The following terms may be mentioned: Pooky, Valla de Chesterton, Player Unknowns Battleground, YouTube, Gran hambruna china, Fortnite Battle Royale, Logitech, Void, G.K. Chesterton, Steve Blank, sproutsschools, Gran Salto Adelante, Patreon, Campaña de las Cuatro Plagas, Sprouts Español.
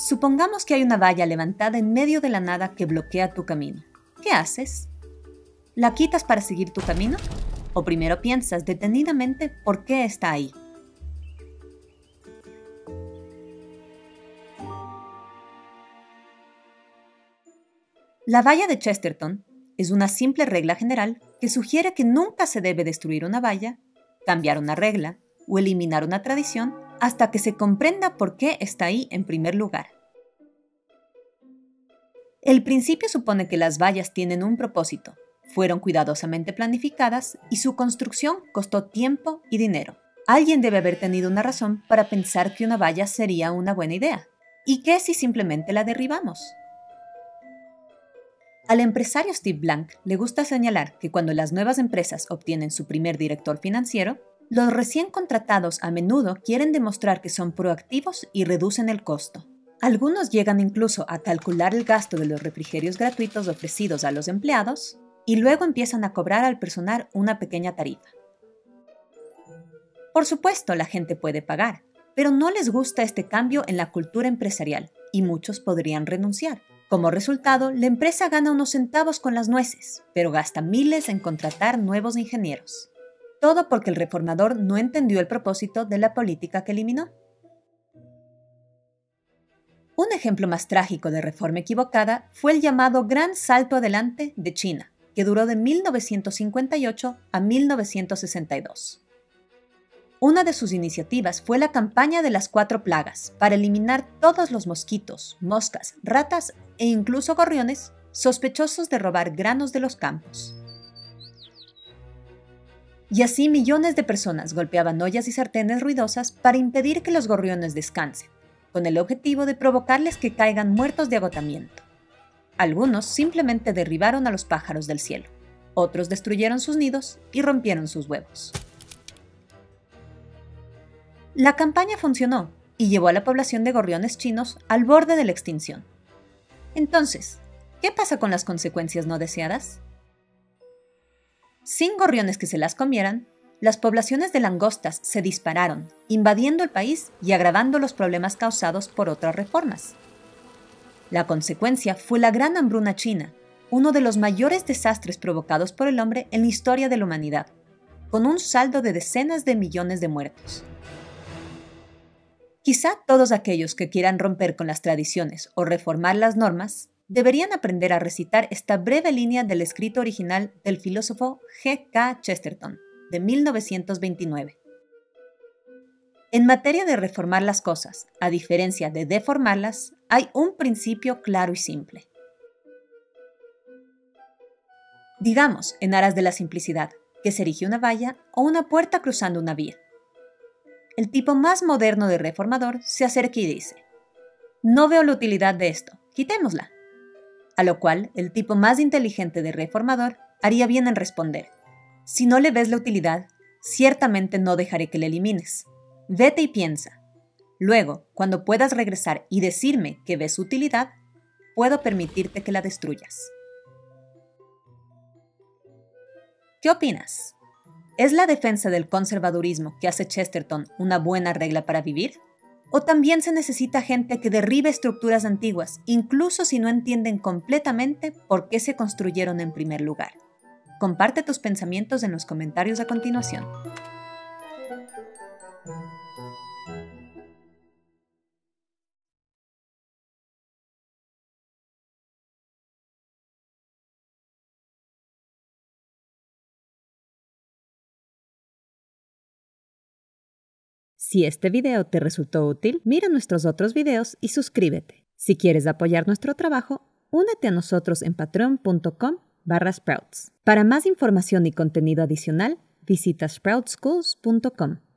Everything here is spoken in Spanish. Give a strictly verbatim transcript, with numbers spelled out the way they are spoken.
Supongamos que hay una valla levantada en medio de la nada que bloquea tu camino. ¿Qué haces? ¿La quitas para seguir tu camino? ¿O primero piensas detenidamente por qué está ahí? La valla de Chesterton es una simple regla general que sugiere que nunca se debe destruir una valla, cambiar una regla o eliminar una tradición hasta que se comprenda por qué está ahí en primer lugar. El principio supone que las vallas tienen un propósito, fueron cuidadosamente planificadas y su construcción costó tiempo y dinero. Alguien debe haber tenido una razón para pensar que una valla sería una buena idea. ¿Y qué si simplemente la derribamos? Al empresario Steve Blank le gusta señalar que cuando las nuevas empresas obtienen su primer director financiero, los recién contratados a menudo quieren demostrar que son proactivos y reducen el costo. Algunos llegan incluso a calcular el gasto de los refrigerios gratuitos ofrecidos a los empleados y luego empiezan a cobrar al personal una pequeña tarifa. Por supuesto, la gente puede pagar, pero no les gusta este cambio en la cultura empresarial y muchos podrían renunciar. Como resultado, la empresa gana unos centavos con las nueces, pero gasta miles en contratar nuevos ingenieros. Todo porque el reformador no entendió el propósito de la política que eliminó. Un ejemplo más trágico de reforma equivocada fue el llamado Gran Salto Adelante de China, que duró de mil novecientos cincuenta y ocho a mil novecientos sesenta y dos. Una de sus iniciativas fue la Campaña de las Cuatro Plagas, para eliminar todos los mosquitos, moscas, ratas e incluso gorriones sospechosos de robar granos de los campos. Y así millones de personas golpeaban ollas y sartenes ruidosas para impedir que los gorriones descansen, con el objetivo de provocarles que caigan muertos de agotamiento. Algunos simplemente derribaron a los pájaros del cielo, otros destruyeron sus nidos y rompieron sus huevos. La campaña funcionó y llevó a la población de gorriones chinos al borde de la extinción. Entonces, ¿qué pasa con las consecuencias no deseadas? Sin gorriones que se las comieran, las poblaciones de langostas se dispararon, invadiendo el país y agravando los problemas causados por otras reformas. La consecuencia fue la Gran Hambruna China, uno de los mayores desastres provocados por el hombre en la historia de la humanidad, con un saldo de decenas de millones de muertos. Quizá todos aquellos que quieran romper con las tradiciones o reformar las normas deberían aprender a recitar esta breve línea del escrito original del filósofo G K Chesterton, de mil novecientos veintinueve. En materia de reformar las cosas, a diferencia de deformarlas, hay un principio claro y simple. Digamos, en aras de la simplicidad, que se erige una valla o una puerta cruzando una vía. El tipo más moderno de reformador se acerca y dice: «No veo la utilidad de esto, quitémosla». A lo cual, el tipo más inteligente de reformador haría bien en responder: «Si no le ves la utilidad, ciertamente no dejaré que la elimines. Vete y piensa. Luego, cuando puedas regresar y decirme que ves utilidad, puedo permitirte que la destruyas». ¿Qué opinas? ¿Es la defensa del conservadurismo que hace Chesterton una buena regla para vivir? ¿O también se necesita gente que derribe estructuras antiguas, incluso si no entienden completamente por qué se construyeron en primer lugar? Comparte tus pensamientos en los comentarios a continuación. Si este video te resultó útil, mira nuestros otros videos y suscríbete. Si quieres apoyar nuestro trabajo, únete a nosotros en patreon.com barra Sprouts. Para más información y contenido adicional, visita sprouts schools punto com.